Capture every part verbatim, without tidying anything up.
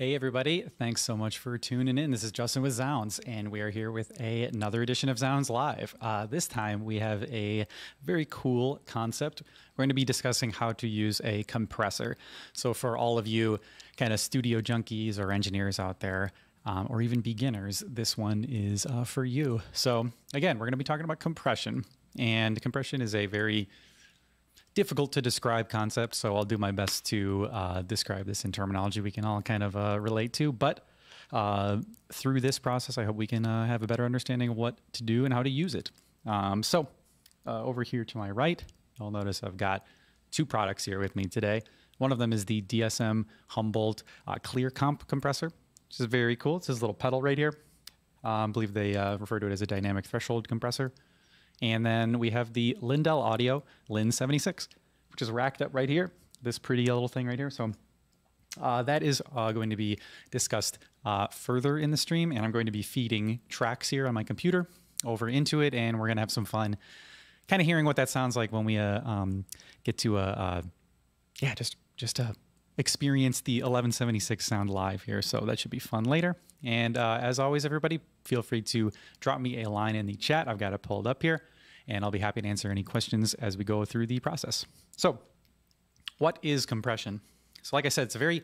Hey everybody, thanks so much for tuning in. This is Justin with zZounds, and we are here with a, another edition of zZounds Live. Uh, this time we have a very cool concept. We're going to be discussing how to use a compressor. So for all of you kind of studio junkies or engineers out there, um, or even beginners, this one is uh, for you. So again, we're going to be talking about compression, and compression is a very difficult to describe concept, so I'll do my best to uh, describe this in terminology we can all kind of uh, relate to. But uh, through this process, I hope we can uh, have a better understanding of what to do and how to use it. Um, so uh, over here to my right, you'll notice I've got two products here with me today. One of them is the D S M Humboldt uh, Clear Comp compressor, which is very cool. It's this little pedal right here. Um, I believe they uh, refer to it as a dynamic threshold compressor. And then we have the Lindell Audio Lin seventy-six, which is racked up right here, this pretty little thing right here. So uh, that is uh, going to be discussed uh, further in the stream, and I'm going to be feeding tracks here on my computer over into it, and we're going to have some fun kind of hearing what that sounds like when we uh, um, get to, uh, uh, yeah, just, just uh, experience the eleven seventy-six sound live here. So that should be fun later. And uh, as always, everybody, feel free to drop me a line in the chat. I've got it pulled up here, and I'll be happy to answer any questions as we go through the process. So what is compression? So like I said, it's a very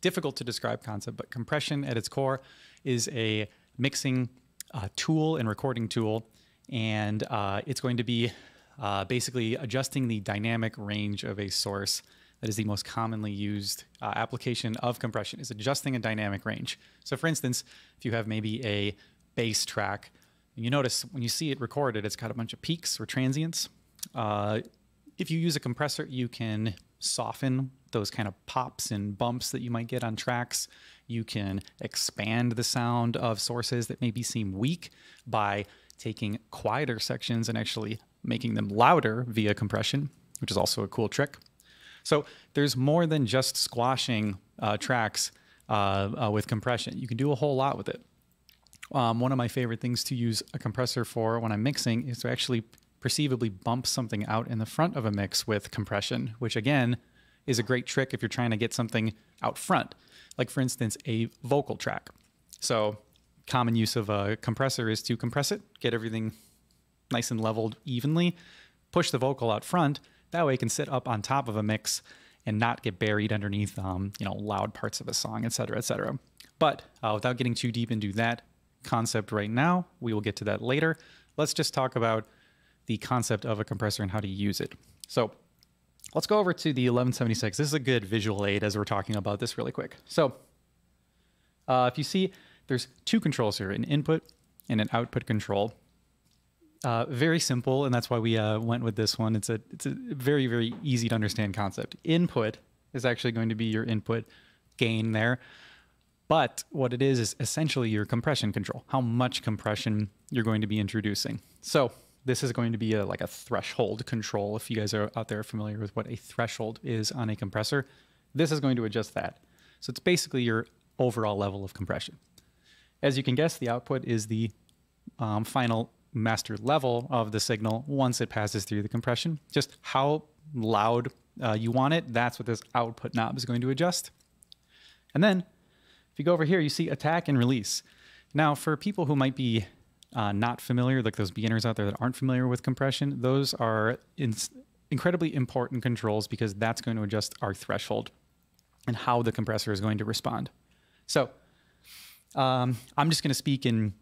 difficult to describe concept, but compression at its core is a mixing uh, tool and recording tool, and uh, it's going to be uh, basically adjusting the dynamic range of a source. That is the most commonly used uh, application of compression, is adjusting a dynamic range. So for instance, if you have maybe a bass track, and you notice when you see it recorded, it's got a bunch of peaks or transients. Uh, if you use a compressor, you can soften those kind of pops and bumps that you might get on tracks. You can expand the sound of sources that maybe seem weak by taking quieter sections and actually making them louder via compression, which is also a cool trick. So there's more than just squashing uh, tracks uh, uh, with compression. You can do a whole lot with it. Um, one of my favorite things to use a compressor for when I'm mixing is to actually perceivably bump something out in the front of a mix with compression, which again is a great trick if you're trying to get something out front, like for instance, a vocal track. So common use of a compressor is to compress it, get everything nice and leveled evenly, push the vocal out front. That way it can sit up on top of a mix and not get buried underneath, um, you know, loud parts of a song, et cetera, et cetera. But uh, without getting too deep into that concept right now, we will get to that later. Let's just talk about the concept of a compressor and how to use it. So let's go over to the eleven seventy-six. This is a good visual aid as we're talking about this really quick. So uh, if you see, there's two controls here, an input and an output control. Uh, very simple, and that's why we uh, went with this one. It's a, it's a very, very easy to understand concept. Input is actually going to be your input gain there. But what it is is essentially your compression control, how much compression you're going to be introducing. So this is going to be a, like a threshold control. If you guys are out there familiar with what a threshold is on a compressor, this is going to adjust that. So it's basically your overall level of compression. As you can guess, the output is the um, final master level of the signal once it passes through the compression. Just how loud uh, you want it, that's what this output knob is going to adjust. And then if you go over here, you see attack and release. Now for people who might be uh, not familiar, like those beginners out there that aren't familiar with compression, those are in incredibly important controls because that's going to adjust our threshold and how the compressor is going to respond. So um, I'm just going to speak in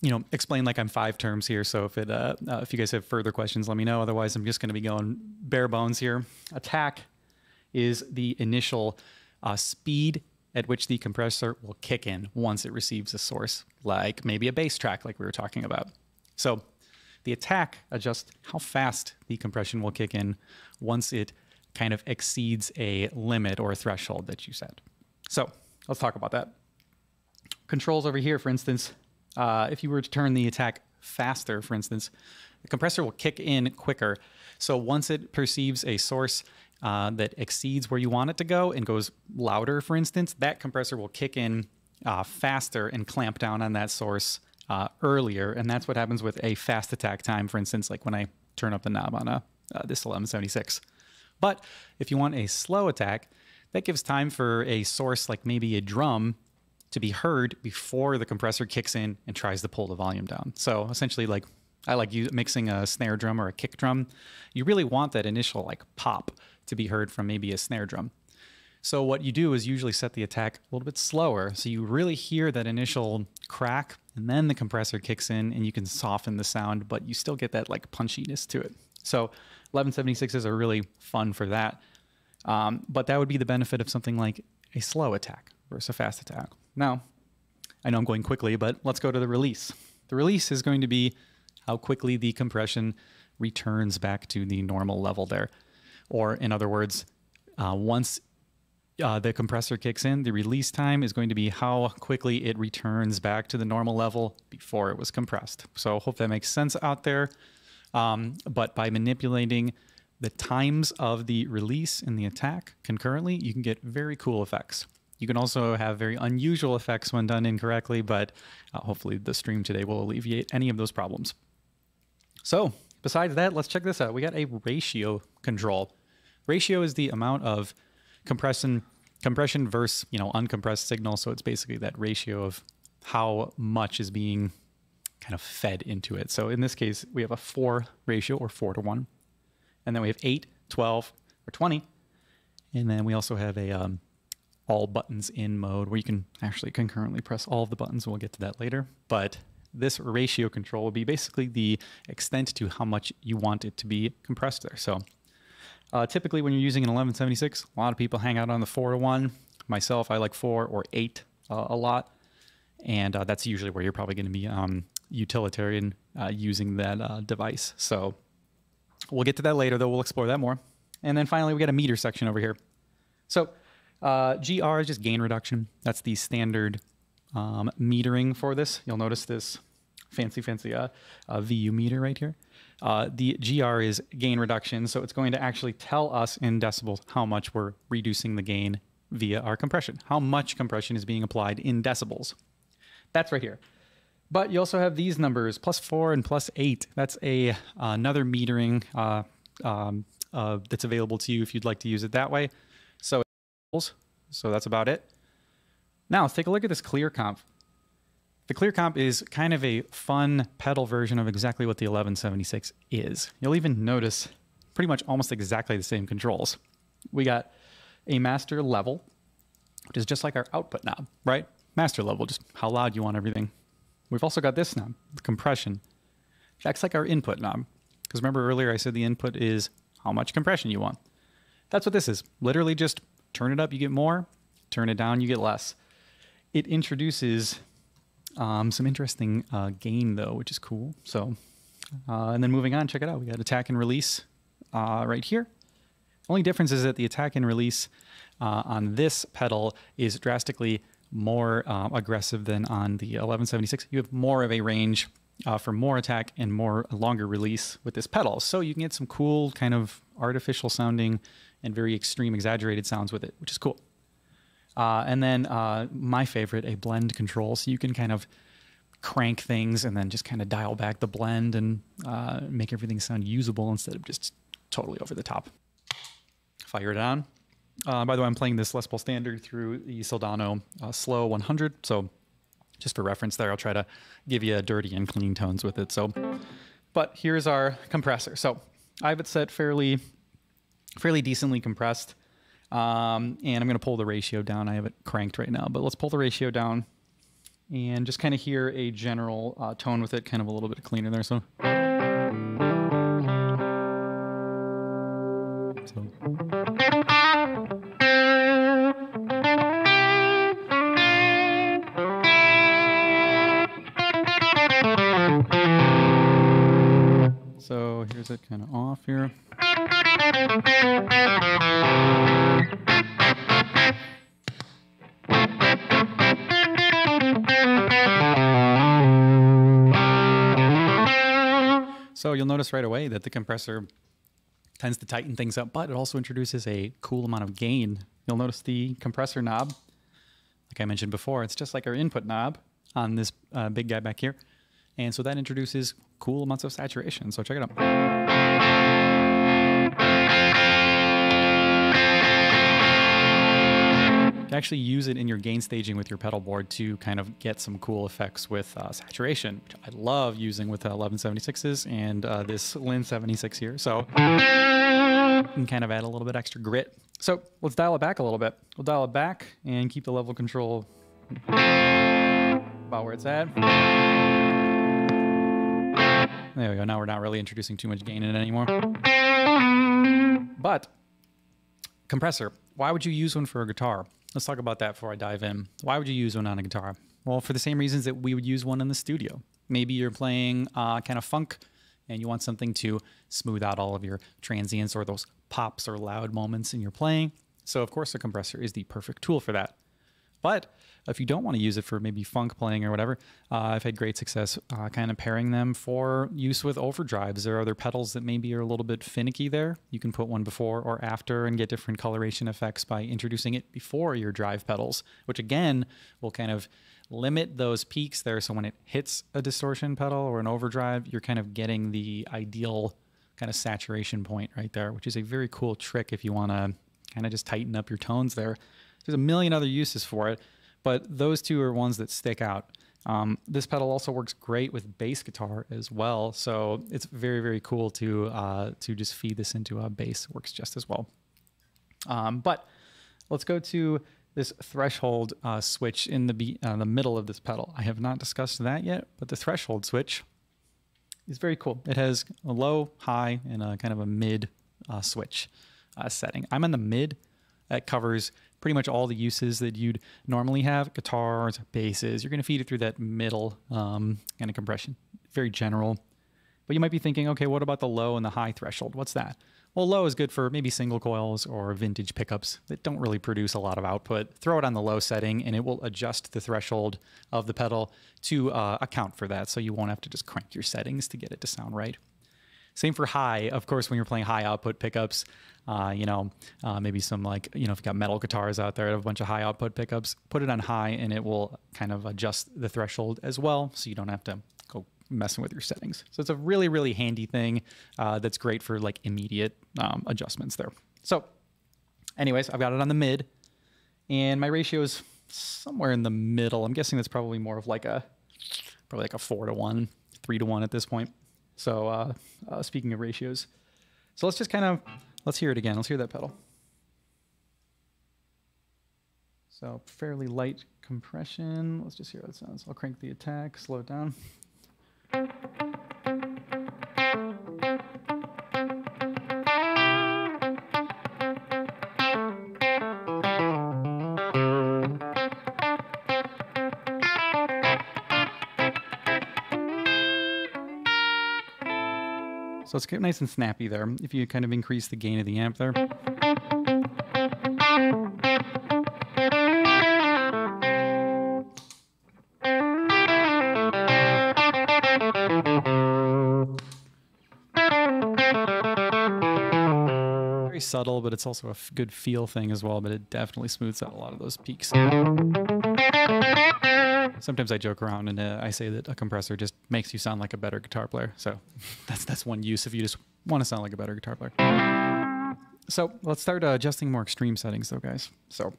you know, explain like I'm five terms here. So if it, uh, uh, if you guys have further questions, let me know. Otherwise, I'm just going to be going bare bones here. Attack is the initial uh, speed at which the compressor will kick in once it receives a source, like maybe a bass track like we were talking about. So the attack adjusts how fast the compression will kick in once it kind of exceeds a limit or a threshold that you set. So let's talk about that. Controls over here, for instance, Uh, if you were to turn the attack faster, for instance, the compressor will kick in quicker. So once it perceives a source uh, that exceeds where you want it to go and goes louder, for instance, that compressor will kick in uh, faster and clamp down on that source uh, earlier. And that's what happens with a fast attack time, for instance, like when I turn up the knob on a, uh, this eleven seventy-six. But if you want a slow attack, that gives time for a source like maybe a drum to be heard before the compressor kicks in and tries to pull the volume down. So essentially, like I like you mixing a snare drum or a kick drum, you really want that initial like pop to be heard from maybe a snare drum. So what you do is usually set the attack a little bit slower, so you really hear that initial crack, and then the compressor kicks in and you can soften the sound, but you still get that like punchiness to it. So eleven seventy-sixes are really fun for that. Um, but that would be the benefit of something like a slow attack versus a fast attack. Now, I know I'm going quickly, but let's go to the release. The release is going to be how quickly the compression returns back to the normal level there. Or in other words, uh, once uh, the compressor kicks in, the release time is going to be how quickly it returns back to the normal level before it was compressed. So hope that makes sense out there. Um, but by manipulating the times of the release and the attack concurrently, you can get very cool effects. You can also have very unusual effects when done incorrectly, but uh, hopefully the stream today will alleviate any of those problems. So besides that, let's check this out. We got a ratio control. Ratio is the amount of compression, compression versus, you know, uncompressed signal. So it's basically that ratio of how much is being kind of fed into it. So in this case, we have a four ratio or four to one. And then we have eight, twelve, or twenty. And then we also have a um, all buttons in mode where you can actually concurrently press all of the buttons. We'll get to that later. But this ratio control will be basically the extent to how much you want it to be compressed there. So uh, typically when you're using an eleven seventy-six, a lot of people hang out on the four to one. Myself, I like four or eight uh, a lot. And uh, that's usually where you're probably going to be um, utilitarian uh, using that uh, device. So we'll get to that later, though. We'll explore that more. And then finally, we got a meter section over here. So uh, G R is just gain reduction. That's the standard um, metering for this. You'll notice this fancy, fancy uh, uh, V U meter right here. Uh, the G R is gain reduction, so it's going to actually tell us in decibels how much we're reducing the gain via our compression, how much compression is being applied in decibels. That's right here. But you also have these numbers, plus four and plus eight. That's a uh, another metering uh, um, uh, that's available to you if you'd like to use it that way. So, so that's about it. Now let's take a look at this Clear Comp. The Clear Comp is kind of a fun pedal version of exactly what the eleven seventy-six is. You'll even notice pretty much almost exactly the same controls. We got a master level, which is just like our output knob, right? Master level, just how loud you want everything. We've also got this knob, the compression. That's like our input knob. Because remember earlier I said the input is how much compression you want. That's what this is. Literally just turn it up, you get more. Turn it down, you get less. It introduces um, some interesting uh, gain, though, which is cool. So, uh, and then moving on, check it out. We got attack and release uh, right here. The only difference is that the attack and release uh, on this pedal is drastically more uh, aggressive than on the eleven seventy-six. You have more of a range uh, for more attack and more longer release with this pedal. So you can get some cool kind of artificial sounding and very extreme exaggerated sounds with it, which is cool. Uh, and then uh, my favorite, a blend control. So you can kind of crank things and then just kind of dial back the blend and uh, make everything sound usable instead of just totally over the top. Fire it on. Uh, by the way, I'm playing this Les Paul Standard through the Soldano uh, Slow one hundred. So just for reference there, I'll try to give you dirty and clean tones with it. So, but here's our compressor. So I have it set fairly, fairly decently compressed. Um, and I'm going to pull the ratio down. I have it cranked right now, but let's pull the ratio down and just kind of hear a general uh, tone with it, kind of a little bit cleaner there. So. so. So here's it kind of off here. So you'll notice right away that the compressor tends to tighten things up, but it also introduces a cool amount of gain. You'll notice the compressor knob, like I mentioned before, it's just like our input knob on this uh, big guy back here. And so that introduces cool amounts of saturation. So check it out. Actually, actually use it in your gain staging with your pedal board to kind of get some cool effects with uh, saturation, which I love using with uh, eleven seventy-sixes and uh, this Lin seventy-six here. So you can kind of add a little bit extra grit. So let's dial it back a little bit. We'll dial it back and keep the level control about where it's at. There we go. Now we're not really introducing too much gain in it anymore. But compressor. Why would you use one for a guitar? Let's talk about that before I dive in. Why would you use one on a guitar? Well, for the same reasons that we would use one in the studio. Maybe you're playing uh, kind of funk and you want something to smooth out all of your transients or those pops or loud moments in your playing. So of course, a compressor is the perfect tool for that. But if you don't want to use it for maybe funk playing or whatever, uh, I've had great success uh, kind of pairing them for use with overdrives. There are other pedals that maybe are a little bit finicky there. You can put one before or after and get different coloration effects by introducing it before your drive pedals, which again will kind of limit those peaks there. So when it hits a distortion pedal or an overdrive, you're kind of getting the ideal kind of saturation point right there, which is a very cool trick if you want to kind of just tighten up your tones there. There's a million other uses for it, but those two are ones that stick out. Um, this pedal also works great with bass guitar as well, so it's very, very cool to uh, to just feed this into a bass. It works just as well. Um, but let's go to this threshold uh, switch in the, be uh, the middle of this pedal. I have not discussed that yet, but the threshold switch is very cool. It has a low, high, and a kind of a mid uh, switch uh, setting. I'm in the mid. That covers pretty much all the uses that you'd normally have. Guitars, basses, you're going to feed it through that middle um, kind of compression. Very general. But you might be thinking, okay, what about the low and the high threshold? What's that? Well, low is good for maybe single coils or vintage pickups that don't really produce a lot of output. Throw it on the low setting and it will adjust the threshold of the pedal to uh, account for that. So you won't have to just crank your settings to get it to sound right. Same for high. Of course, when you're playing high output pickups, uh, you know, uh, maybe some like, you know, if you've got metal guitars out there that have a bunch of high output pickups, put it on high and it will kind of adjust the threshold as well. So you don't have to go messing with your settings. So it's a really, really handy thing uh, that's great for like immediate um, adjustments there. So anyways, I've got it on the mid and my ratio is somewhere in the middle. I'm guessing that's probably more of like a, probably like a four to one, three to one at this point. So uh, uh, speaking of ratios, so let's just kind of, let's hear it again. Let's hear that pedal. So fairly light compression. Let's just hear how it sounds. I'll crank the attack, slow it down. So it's nice and snappy there, if you kind of increase the gain of the amp there. Very subtle, but it's also a good feel thing as well, but it definitely smooths out a lot of those peaks. Sometimes I joke around and uh, I say that a compressor just makes you sound like a better guitar player. So that's that's one use if you just want to sound like a better guitar player. So let's start uh, adjusting more extreme settings though, guys. So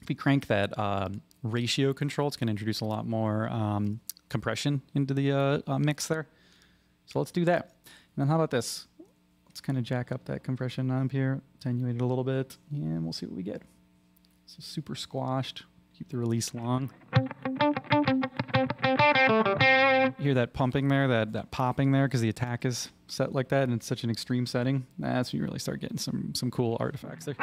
if we crank that um, ratio control, it's going to introduce a lot more um, compression into the uh, uh, mix there. So let's do that. And then how about this? Let's kind of jack up that compression knob here, attenuate it a little bit, and we'll see what we get. So super squashed, keep the release long. Hear that pumping there, that, that popping there, because the attack is set like that and it's such an extreme setting. That's when you really start getting some, some cool artifacts there.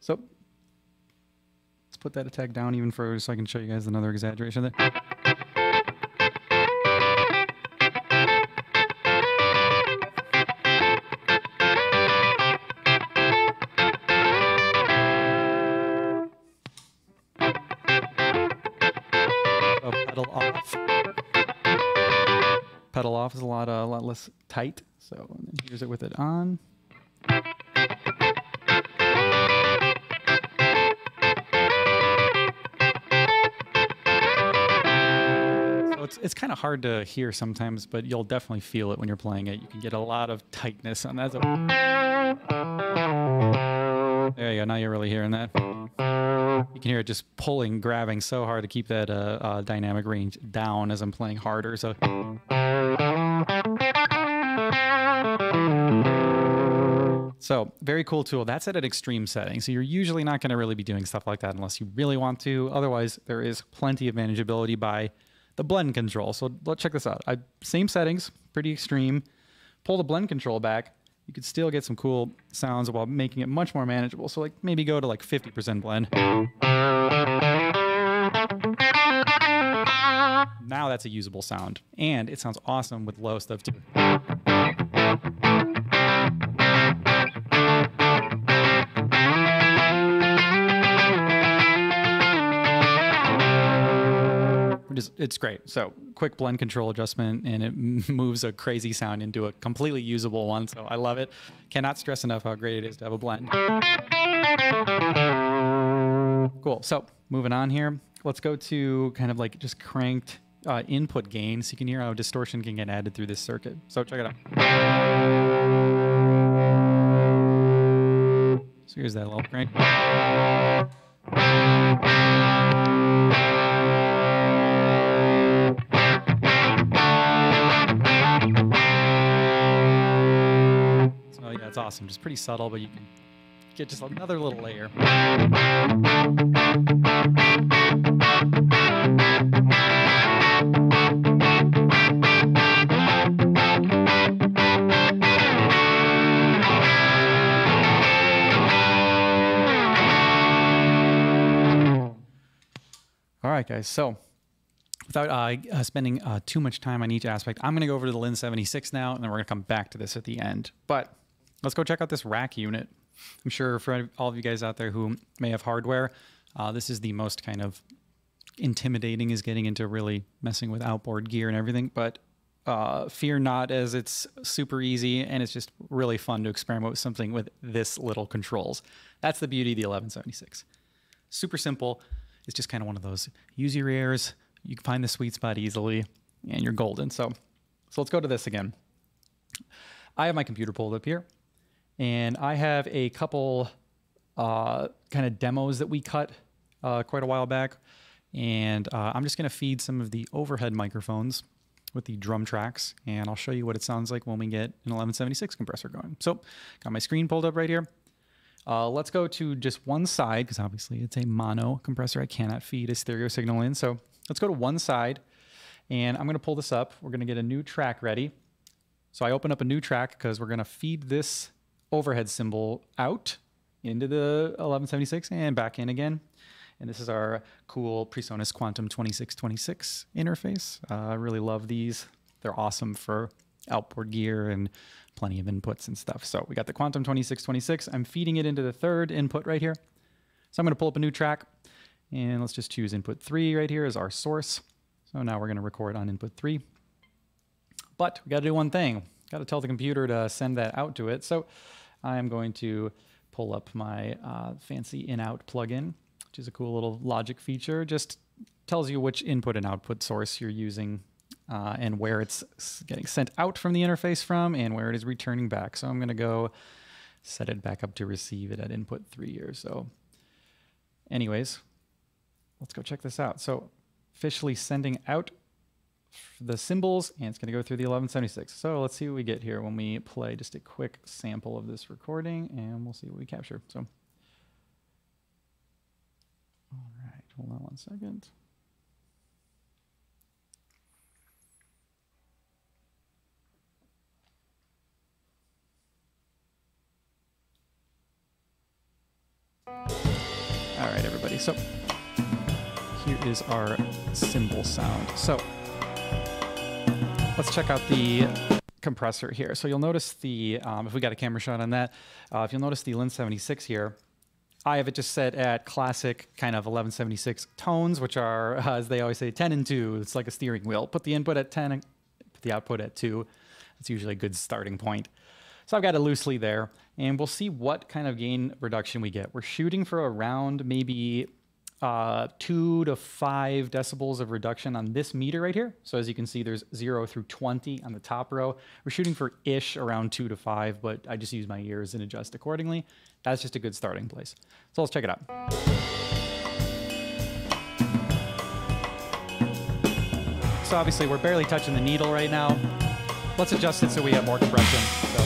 So let's put that attack down even further so I can show you guys another exaggeration there. Pedal off is a lot, uh, a lot less tight. So and then here's it with it on. So it's, it's kind of hard to hear sometimes, but you'll definitely feel it when you're playing it. You can get a lot of tightness on that. So there you go. Now you're really hearing that. You can hear it just pulling, grabbing so hard to keep that uh, uh, dynamic range down as I'm playing harder. So. So very cool tool. That's at an extreme setting. So you're usually not going to really be doing stuff like that unless you really want to. Otherwise, there is plenty of manageability by the blend control. So let's check this out. I, same settings, pretty extreme. Pull the blend control back. You could still get some cool sounds while making it much more manageable. So like maybe go to like fifty percent blend. Now that's a usable sound. And it sounds awesome with low stuff too. It's great. So quick blend control adjustment, and it moves a crazy sound into a completely usable one. So I love it. Cannot stress enough how great it is to have a blend. Cool. So moving on here, let's go to kind of like just cranked uh, input gain. So you can hear how distortion can get added through this circuit. So check it out. So here's that little crank. Awesome, just pretty subtle, but you can get just another little layer. All right, guys, so without uh, spending uh, too much time on each aspect, I'm going to go over to the Lin seventy-six now, and then we're going to come back to this at the end. But let's go check out this rack unit. I'm sure for all of you guys out there who may have hardware, uh, this is the most kind of intimidating, is getting into really messing with outboard gear and everything. But uh, fear not, as it's super easy, and it's just really fun to experiment with something with this little controls. That's the beauty of the eleven seventy-six. Super simple. It's just kind of one of those, use your ears, you can find the sweet spot easily, and you're golden. So, so let's go to this again. I have my computer pulled up here. And I have a couple uh, kind of demos that we cut uh, quite a while back. And uh, I'm just going to feed some of the overhead microphones with the drum tracks. And I'll show you what it sounds like when we get an eleven seventy-six compressor going. So got my screen pulled up right here. Uh, let's go to just one side, because obviously it's a mono compressor. I cannot feed a stereo signal in. So let's go to one side. And I'm going to pull this up. We're going to get a new track ready. So I open up a new track because we're going to feed this overhead cymbal out into the eleven seventy-six and back in again. And this is our cool PreSonus Quantum twenty-six twenty-six interface. Uh, I really love these. They're awesome for outboard gear and plenty of inputs and stuff. So we got the Quantum twenty-six twenty-six. I'm feeding it into the third input right here. So I'm going to pull up a new track, and let's just choose input three right here as our source. So now we're going to record on input three. But we got to do one thing. Got to tell the computer to send that out to it. So I'm going to pull up my uh, fancy in-out plugin, which is a cool little logic feature. Just tells you which input and output source you're using uh, and where it's getting sent out from the interface from and where it is returning back. So I'm going to go set it back up to receive it at input three or so. Anyways, let's go check this out. So officially sending out the cymbals, and it's going to go through the eleven seventy-six. So let's see what we get here when we play just a quick sample of this recording, and we'll see what we capture. So, all right, hold on one second. All right, everybody. So here is our cymbal sound. So let's check out the compressor here. So you'll notice the, um, if we got a camera shot on that, uh, if you'll notice the Lin seventy-six here, I have it just set at classic kind of eleven seventy-six tones, which are, uh, as they always say, ten and two. It's like a steering wheel. Put the input at ten, and put the output at two. That's usually a good starting point. So I've got it loosely there, and we'll see what kind of gain reduction we get. We're shooting for around maybe uh, two to five decibels of reduction on this meter right here. So as you can see, there's zero through twenty on the top row. We're shooting for ish around two to five, but I just use my ears and adjust accordingly. That's just a good starting place. So let's check it out. So obviously we're barely touching the needle right now. Let's adjust it so we have more compression. So.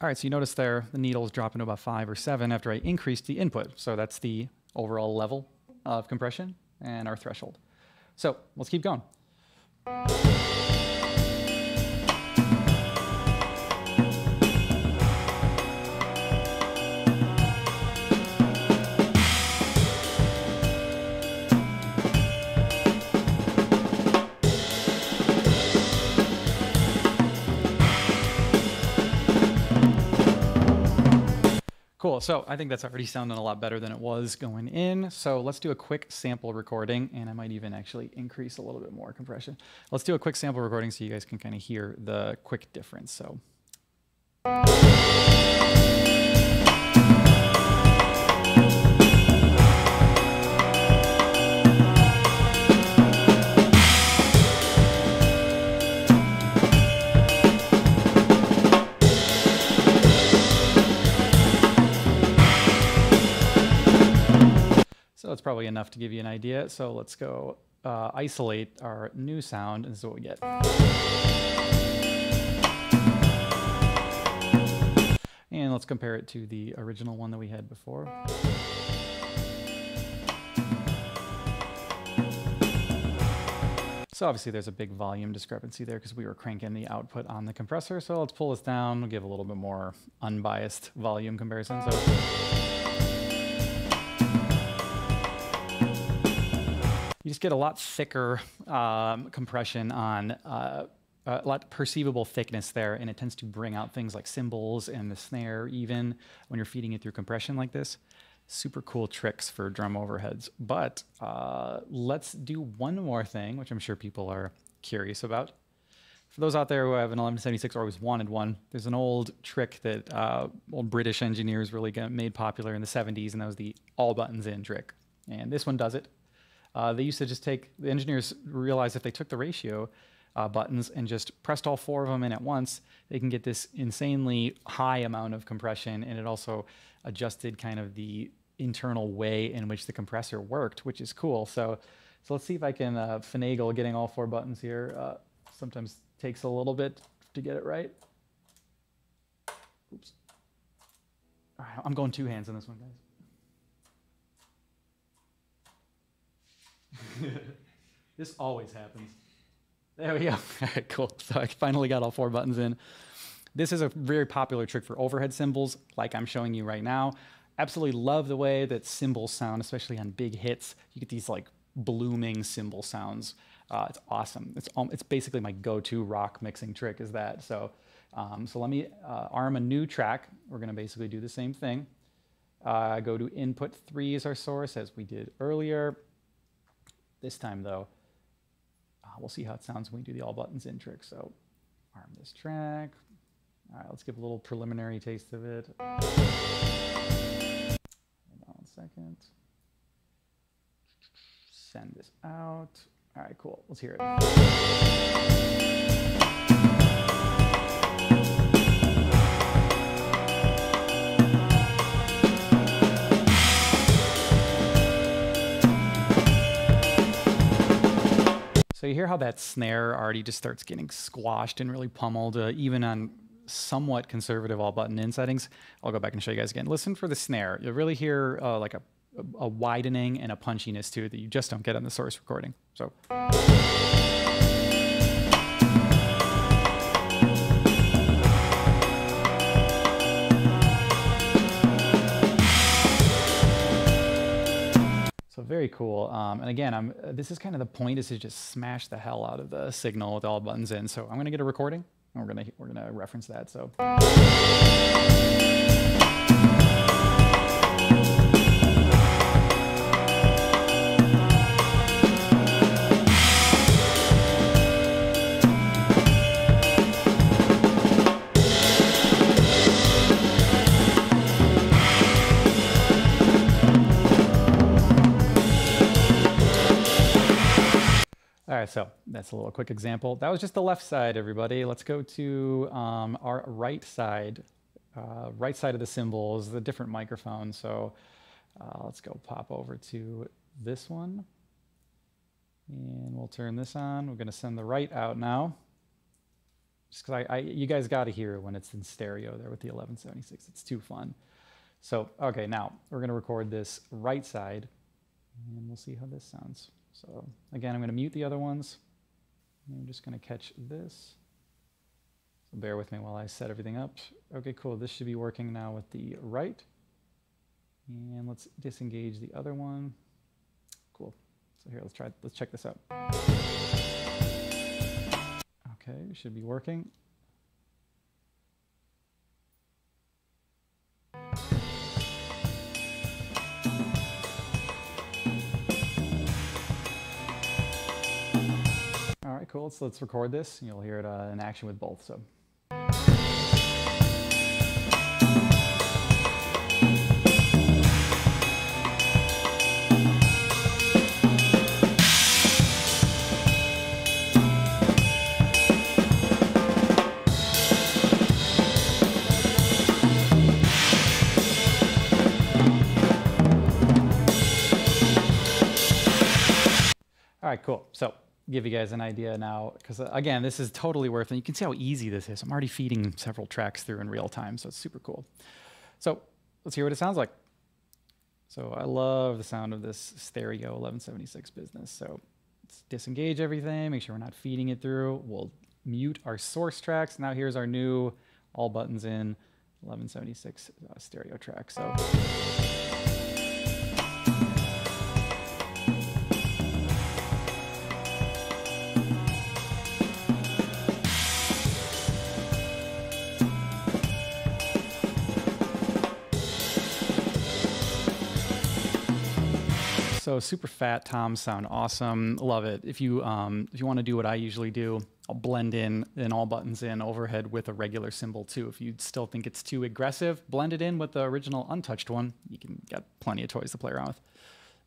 All right, so you notice there the needle is dropping to about five or seven after I increased the input. So that's the overall level of compression and our threshold. So let's keep going. Cool, so I think that's already sounding a lot better than it was going in. So let's do a quick sample recording, and I might even actually increase a little bit more compression. Let's do a quick sample recording so you guys can kind of hear the quick difference, so. That's probably enough to give you an idea. So let's go uh, isolate our new sound, and this is what we get. And let's compare it to the original one that we had before. So obviously there's a big volume discrepancy there because we were cranking the output on the compressor. So let's pull this down. We'll give a little bit more unbiased volume comparison. So. You just get a lot thicker um, compression on uh, a lot perceivable thickness there, and it tends to bring out things like cymbals and the snare even when you're feeding it through compression like this. Super cool tricks for drum overheads. But uh, let's do one more thing, which I'm sure people are curious about. For those out there who have an eleven seventy-six or always wanted one, there's an old trick that uh, old British engineers really got made popular in the seventies, and that was the all buttons in trick. And this one does it. Uh, they used to just take, the engineers realized if they took the ratio uh, buttons and just pressed all four of them in at once, they can get this insanely high amount of compression. And it also adjusted kind of the internal way in which the compressor worked, which is cool. So, so let's see if I can uh, finagle getting all four buttons here. Uh, sometimes takes a little bit to get it right. Oops. All right, I'm going two hands on this one, guys. This always happens. There we go. All right, cool. So I finally got all four buttons in. This is a very popular trick for overhead cymbals, like I'm showing you right now. Absolutely love the way that cymbals sound, especially on big hits. You get these like blooming cymbal sounds. Uh, it's awesome. It's um, it's basically my go-to rock mixing trick is that. So, um, so let me uh, arm a new track. We're gonna basically do the same thing. Uh, go to input three as our source, as we did earlier. This time, though, uh, we'll see how it sounds when we do the all buttons in trick. So arm this track. All right, let's give a little preliminary taste of it. Hold on one second. Send this out. All right, cool. Let's hear it. So you hear how that snare already just starts getting squashed and really pummeled, uh, even on somewhat conservative all button in settings. I'll go back and show you guys again. Listen for the snare. You'll really hear uh, like a, a widening and a punchiness to it that you just don't get on the source recording. So. Very cool. Um, and again, I'm, this is kind of the point is to just smash the hell out of the signal with all buttons in. So I'm going to get a recording and we're going to, we're going to reference that. So. All right, so that's a little quick example. That was just the left side, everybody. Let's go to um, our right side, uh, right side of the cymbals, the different microphone. So uh, let's go pop over to this one. And we'll turn this on. We're going to send the right out now. Just because I, I, you guys got to hear it when it's in stereo there with the eleven seventy-six. It's too fun. So, okay, now we're going to record this right side. And we'll see how this sounds. So, again, I'm going to mute the other ones. I'm just going to catch this. So bear with me while I set everything up. Okay, cool. This should be working now with the right. And let's disengage the other one. Cool. So here, let's try, let's check this out. Okay, it should be working. All right, cool. So let's record this, and you'll hear it uh, in action with both. So. All right, cool. So give you guys an idea now, because uh, again, this is totally worth it. You can see how easy this is. I'm already feeding several tracks through in real time, so it's super cool. So let's hear what it sounds like. So I love the sound of this stereo eleven seventy-six business. So let's disengage everything, make sure we're not feeding it through. We'll mute our source tracks. Now here's our new all buttons in eleven seventy-six uh, stereo track. So. So super fat toms sound awesome. Love it. If you um, if you want to do what I usually do, I'll blend in and all buttons in overhead with a regular cymbal too. If you still think it's too aggressive, blend it in with the original untouched one. You can got plenty of toys to play around with.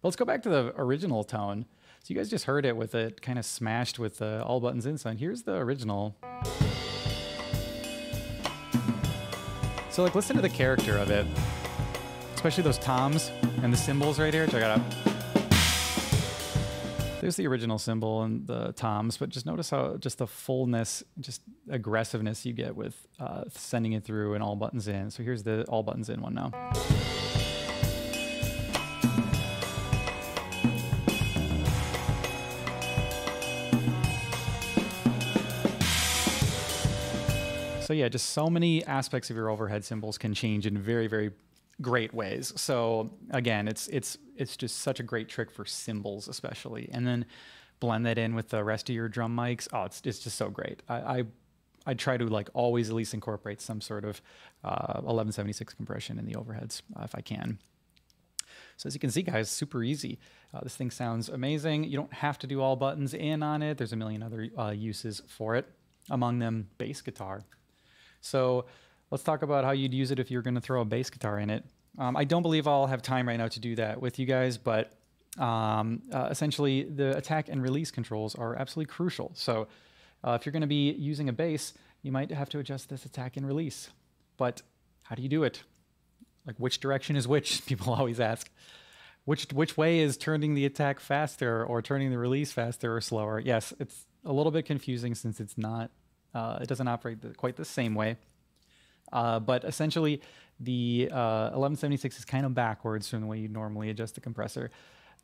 But let's go back to the original tone. So you guys just heard it with it kind of smashed with the all buttons in sound. Here's the original. So like listen to the character of it, especially those toms and the cymbals right here. Check it out. There's the original cymbal and the toms, but just notice how just the fullness, just aggressiveness you get with uh, sending it through and all buttons in. So here's the all buttons in one now. So yeah, just so many aspects of your overhead cymbals can change in very, very great ways. So again, it's it's it's just such a great trick for cymbals especially, and then blend that in with the rest of your drum mics. Oh, it's, it's just so great. I, I I try to like always at least incorporate some sort of uh, eleven seventy-six compression in the overheads uh, if I can. So as you can see, guys, super easy. Uh, this thing sounds amazing. You don't have to do all buttons in on it. There's a million other uh, uses for it. Among them, bass guitar. So let's talk about how you'd use it if you're going to throw a bass guitar in it. Um, I don't believe I'll have time right now to do that with you guys, but um, uh, essentially the attack and release controls are absolutely crucial. So uh, if you're going to be using a bass, you might have to adjust this attack and release. But how do you do it? Like which direction is which? People always ask. Which, which way is turning the attack faster or turning the release faster or slower? Yes, it's a little bit confusing since it's not, uh, it doesn't operate the, quite the same way. Uh, but essentially, the uh, eleven seventy-six is kind of backwards from the way you normally adjust the compressor.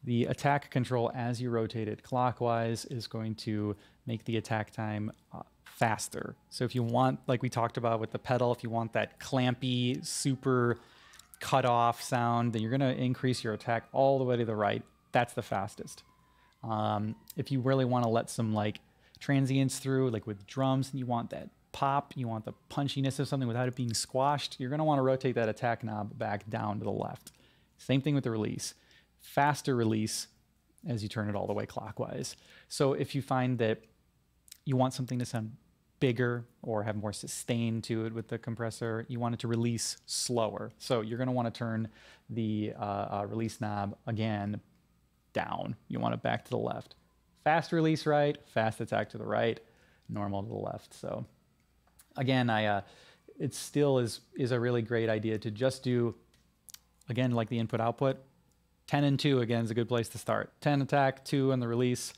The attack control, as you rotate it clockwise, is going to make the attack time uh, faster. So if you want, like we talked about with the pedal, if you want that clampy, super cut-off sound, then you're going to increase your attack all the way to the right. That's the fastest. Um, if you really want to let some like transients through, like with drums, and you want that pop, you want the punchiness of something without it being squashed, you're going to want to rotate that attack knob back down to the left. Same thing with the release. Faster release as you turn it all the way clockwise. So if you find that you want something to sound bigger or have more sustain to it with the compressor, you want it to release slower. So you're going to want to turn the uh, uh, release knob again down. You want it back to the left. fast release right, fast attack to the right, normal to the left. So again, I uh, it still is, is a really great idea to just do, again, like the input output, ten and two again is a good place to start. ten attack, two on the release,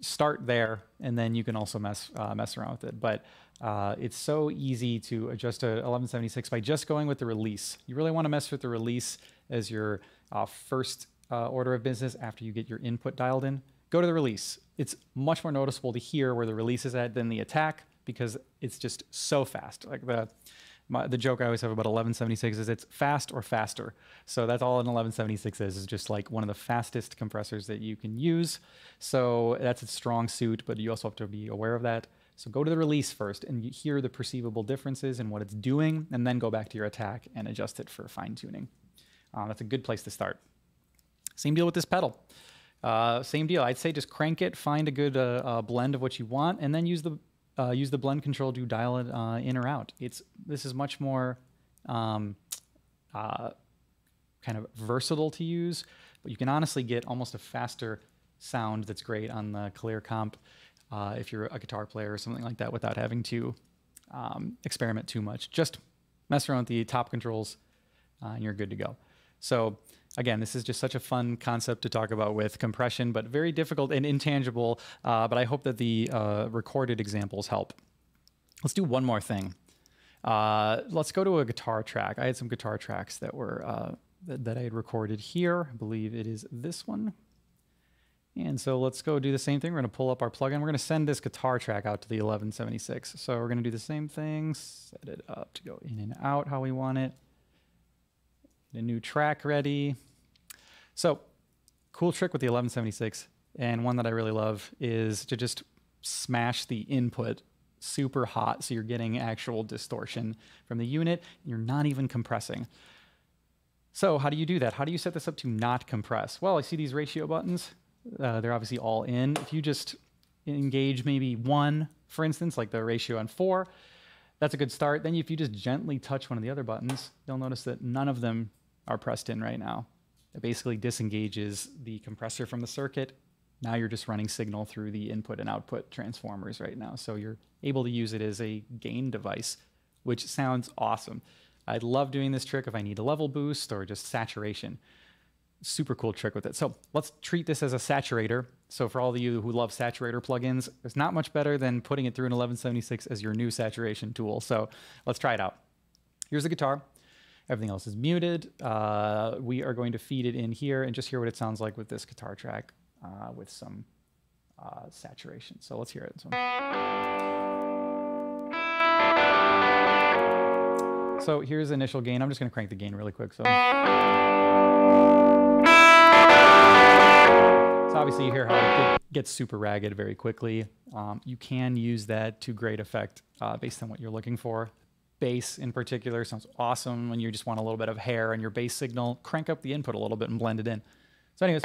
start there, and then you can also mess, uh, mess around with it. But uh, it's so easy to adjust to eleven seventy-six by just going with the release. You really want to mess with the release as your uh, first uh, order of business after you get your input dialed in. Go to the release. It's much more noticeable to hear where the release is at than the attack because it's just so fast. Like the, my, the joke I always have about eleven seventy-six is it's fast or faster. So that's all an eleven seventy-six is, is just like one of the fastest compressors that you can use. So that's its strong suit, but you also have to be aware of that. So go to the release first and you hear the perceivable differences in what it's doing, and then go back to your attack and adjust it for fine tuning. Um, that's a good place to start. Same deal with this pedal. Uh, same deal. I'd say just crank it, find a good uh, uh, blend of what you want, and then use the uh, use the blend control to dial it uh, in or out. It's this is much more um, uh, kind of versatile to use, but you can honestly get almost a faster sound that's great on the Clear Comp uh, if you're a guitar player or something like that, without having to um, experiment too much. Just mess around with the top controls, uh, and you're good to go. So again, this is just such a fun concept to talk about with compression, but very difficult and intangible, uh, but I hope that the uh, recorded examples help. Let's do one more thing. Uh, let's go to a guitar track. I had some guitar tracks that were uh, th that I had recorded here. I believe it is this one. And so let's go do the same thing. We're gonna pull up our plugin. We're gonna send this guitar track out to the eleven seventy-six. So we're gonna do the same thing, set it up to go in and out how we want it. A new track ready. So cool trick with the eleven seventy-six, and one that I really love, is to just smash the input super hot so you're getting actual distortion from the unit and you're not even compressing. So how do you do that? How do you set this up to not compress? Well, I see these ratio buttons. Uh, they're obviously all in. If you just engage maybe one, for instance, like the ratio on four, that's a good start. Then if you just gently touch one of the other buttons, you'll notice that none of them are pressed in right now. It basically disengages the compressor from the circuit. Now you're just running signal through the input and output transformers right now. So you're able to use it as a gain device, which sounds awesome. I'd love doing this trick if I need a level boost or just saturation. Super cool trick with it. So let's treat this as a saturator. So for all of you who love saturator plugins, there's not much better than putting it through an eleven seventy-six as your new saturation tool. So let's try it out. Here's the guitar. Everything else is muted. Uh, we are going to feed it in here and just hear what it sounds like with this guitar track uh, with some uh, saturation. So let's hear it. So, so here's the initial gain. I'm just going to crank the gain really quick. So. Obviously you hear how it gets super ragged very quickly. Um, you can use that to great effect uh, based on what you're looking for. Bass in particular sounds awesome when you just want a little bit of hair on your bass signal. Crank up the input a little bit and blend it in. So anyways.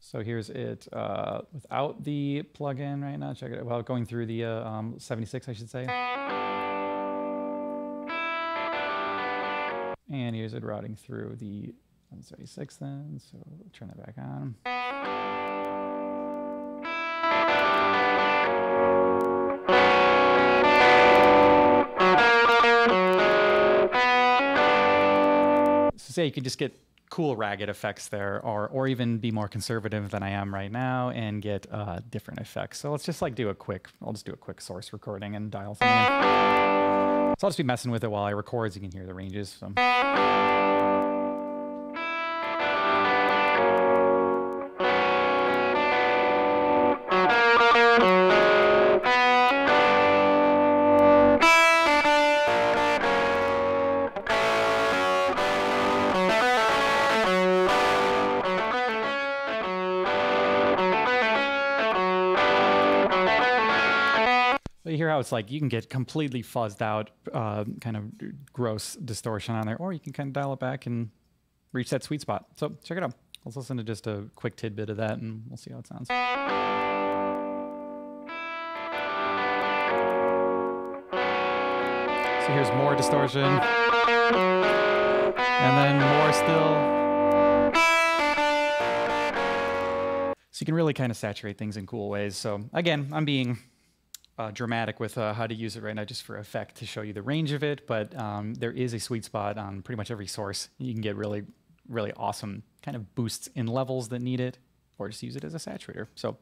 So here's it uh, without the plug-in right now. Check it out. Well, going through the uh, um, seventy-six, I should say. And here's it routing through the one seventy-six then, so we'll turn that back on. So say you can just get cool ragged effects there, or, or even be more conservative than I am right now and get uh, different effects. So let's just like do a quick, I'll just do a quick source recording and dial something in. So I'll just be messing with it while I record, so you can hear the ranges. So. It's like you can get completely fuzzed out, uh, kind of gross distortion on there, or you can kind of dial it back and reach that sweet spot. So check it out. Let's listen to just a quick tidbit of that and we'll see how it sounds. So here's more distortion. and then more still. So you can really kind of saturate things in cool ways. So again, I'm being uh, dramatic with uh, how to use it right now just for effect to show you the range of it, but um, there is a sweet spot on pretty much every source. You can get really, really awesome kind of boosts in levels that need it, or just use it as a saturator. So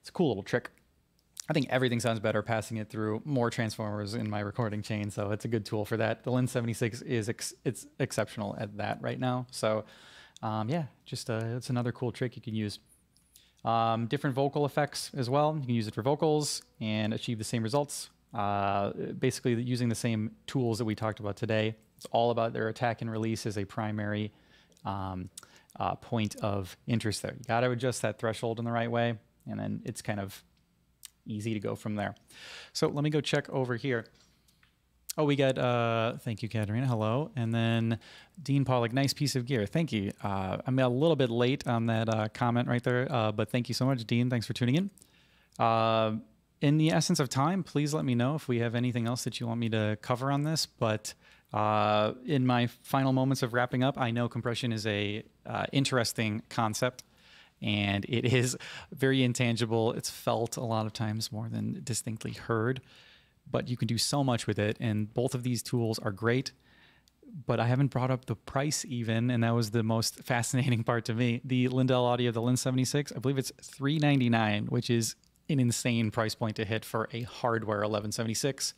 it's a cool little trick. I think everything sounds better passing it through more transformers in my recording chain, so it's a good tool for that. The Lin seventy-six is ex it's exceptional at that right now. So um, yeah, just uh, it's another cool trick you can use. Um, different vocal effects as well. You can use it for vocals and achieve the same results. Uh, basically using the same tools that we talked about today. It's all about their attack and release as a primary um, uh, point of interest there. You gotta adjust that threshold in the right way, and then it's kind of easy to go from there. So let me go check over here. Oh, we got, uh, thank you, Katarina, hello. And then Dean Pawlik, nice piece of gear, thank you. Uh, I'm a little bit late on that uh, comment right there, uh, but thank you so much, Dean, thanks for tuning in. Uh, in the essence of time, please let me know if we have anything else that you want me to cover on this, but uh, in my final moments of wrapping up, I know compression is a uh, interesting concept. And it is very intangible. It's felt a lot of times more than distinctly heard, but you can do so much with it. And both of these tools are great, but I haven't brought up the price even, and that was the most fascinating part to me. The Lindell Audio, the Lin seventy-six, I believe it's three ninety-nine, which is an insane price point to hit for a hardware eleven seventy-six.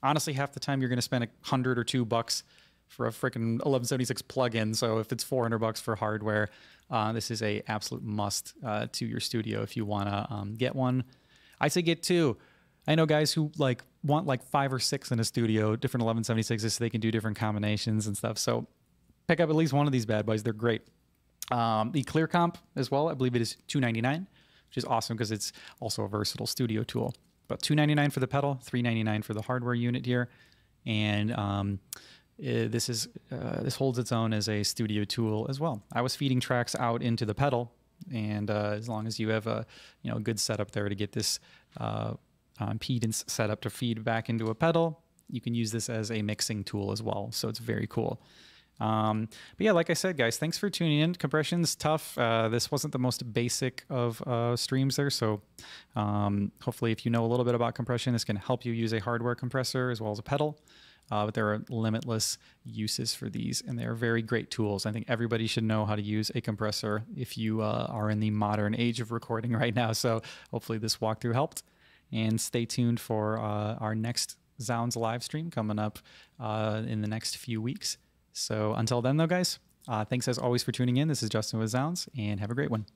Honestly, half the time you're gonna spend a hundred or two bucks for a freaking eleven seventy-six plugin. So if it's four hundred bucks for hardware, uh, this is a absolute must uh, to your studio if you wanna um, get one. I say get two. I know guys who like want like five or six in a studio, different eleven seventy-sixes, so they can do different combinations and stuff. So pick up at least one of these bad boys, they're great. Um, the Clear Comp as well, I believe it is two ninety-nine, which is awesome because it's also a versatile studio tool. But two ninety-nine for the pedal, three ninety-nine for the hardware unit here. And um, Uh, this is uh, this holds its own as a studio tool as well. I was feeding tracks out into the pedal, and uh, as long as you have a you know good setup there to get this uh, impedance set up to feed back into a pedal, you can use this as a mixing tool as well. So it's very cool. Um, but yeah, like I said, guys, thanks for tuning in. Compression's tough. Uh, this wasn't the most basic of uh, streams there. So um, hopefully if you know a little bit about compression, this can help you use a hardware compressor as well as a pedal. Uh, but there are limitless uses for these, and they're very great tools. I think everybody should know how to use a compressor if you uh, are in the modern age of recording right now. So hopefully this walkthrough helped, and stay tuned for uh, our next Zounds live stream coming up uh, in the next few weeks. So until then though, guys, uh, thanks as always for tuning in. This is Justin with Zounds, and have a great one.